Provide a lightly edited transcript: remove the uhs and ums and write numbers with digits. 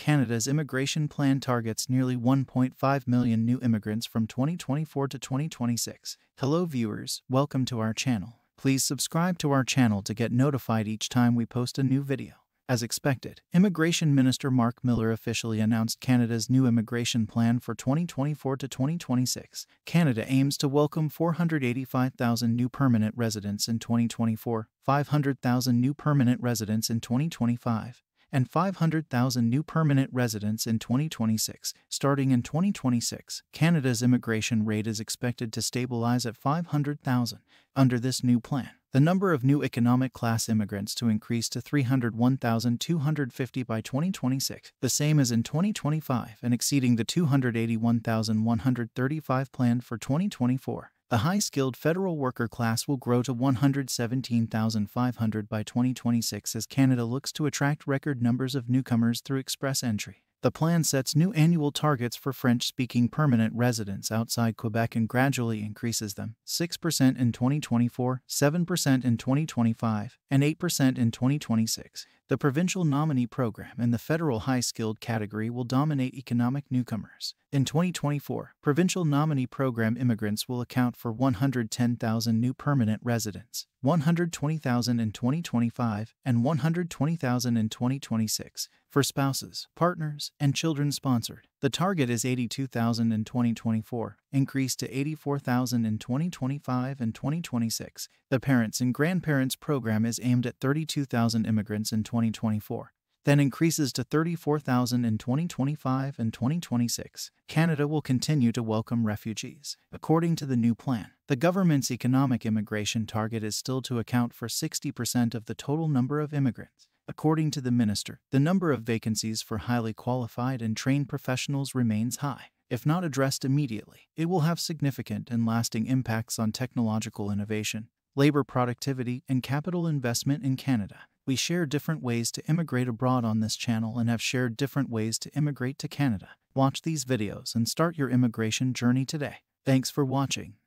Canada's immigration plan targets nearly 1.5 million new immigrants from 2024 to 2026. Hello viewers, welcome to our channel. Please subscribe to our channel to get notified each time we post a new video. As expected, Immigration Minister Mark Miller officially announced Canada's new immigration plan for 2024 to 2026. Canada aims to welcome 485,000 new permanent residents in 2024, 500,000 new permanent residents in 2025. And 500,000 new permanent residents in 2026. Starting in 2026, Canada's immigration rate is expected to stabilize at 500,000. Under this new plan, the number of new economic class immigrants to increase to 301,250 by 2026, the same as in 2025 and exceeding the 281,135 planned for 2024. The high-skilled federal worker class will grow to 117,500 by 2026 as Canada looks to attract record numbers of newcomers through Express Entry. The plan sets new annual targets for French-speaking permanent residents outside Quebec and gradually increases them, 6% in 2024, 7% in 2025, and 8% in 2026. The Provincial Nominee Program and the federal high-skilled category will dominate economic newcomers. In 2024, Provincial Nominee Program immigrants will account for 110,000 new permanent residents, 120,000 in 2025, and 120,000 in 2026. For spouses, partners, and children sponsored, the target is 82,000 in 2024, increased to 84,000 in 2025 and 2026. The Parents and Grandparents Program is aimed at 32,000 immigrants in 2024, then increases to 34,000 in 2025 and 2026. Canada will continue to welcome refugees. According to the new plan, the government's economic immigration target is still to account for 60% of the total number of immigrants. According to the minister, the number of vacancies for highly qualified and trained professionals remains high. If not addressed immediately, it will have significant and lasting impacts on technological innovation, labor productivity, and capital investment in Canada. We share different ways to immigrate abroad on this channel and have shared different ways to immigrate to Canada. Watch these videos and start your immigration journey today. Thanks for watching.